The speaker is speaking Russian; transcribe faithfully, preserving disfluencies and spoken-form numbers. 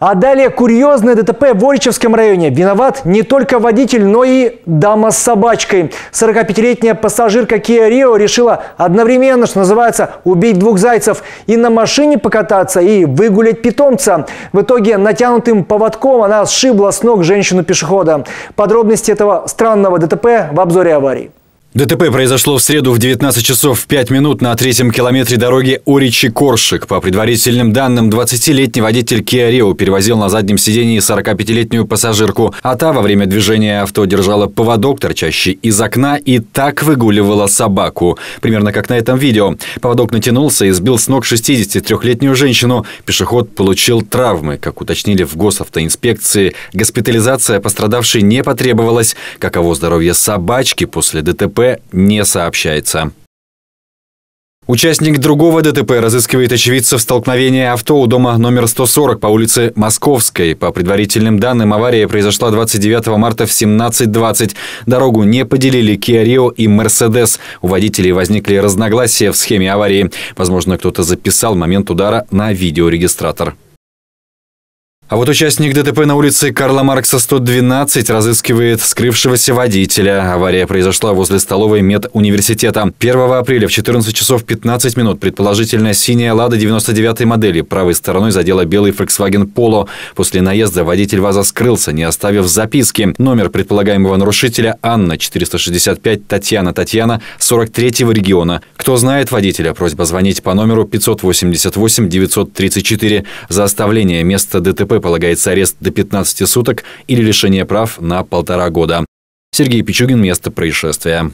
А далее курьезное ДТП в Оричевском районе. Виноват не только водитель, но и дама с собачкой. сорокапятилетняя пассажирка Kia Rio решила одновременно, что называется, убить двух зайцев. И на машине покататься, и выгулять питомца. В итоге натянутым поводком она сшибла с ног женщину-пешехода. Подробности этого странного ДТП в обзоре аварии. ДТП произошло в среду в девятнадцать часов пять минут на третьем километре дороги Оричи-Коршик. По предварительным данным, двадцатилетний водитель Kia Rio перевозил на заднем сидении сорокапятилетнюю пассажирку, а та во время движения авто держала поводок, торчащий из окна, и так выгуливала собаку. Примерно как на этом видео. Поводок натянулся и сбил с ног шестидесятитрёхлетнюю женщину. Пешеход получил травмы. Как уточнили в госавтоинспекции, госпитализация пострадавшей не потребовалась. Каково здоровье собачки после ДТП, не сообщается. Участник другого ДТП разыскивает очевидцев столкновения авто у дома номер сто сорок по улице Московской. По предварительным данным, авария произошла двадцать девятого марта в семнадцать двадцать. Дорогу не поделили Kia Rio и Mercedes. У водителей возникли разногласия в схеме аварии. Возможно, кто-то записал момент удара на видеорегистратор. А вот участник ДТП на улице Карла Маркса сто двенадцать разыскивает скрывшегося водителя. Авария произошла возле столовой медуниверситета. первого апреля в четырнадцать часов пятнадцать минут предположительно синяя Лада девяносто девятой модели правой стороной задела белый Volkswagen Polo. После наезда водитель ВАЗа скрылся, не оставив записки. Номер предполагаемого нарушителя Анна, четыреста шестьдесят пять, Татьяна, Татьяна, сорок третьего региона. Кто знает водителя, просьба звонить по номеру пятьсот восемьдесят восемь девятьсот тридцать четыре. За оставление места ДТП полагается арест до пятнадцати суток или лишение прав на полтора года. Сергей Пичугин, место происшествия.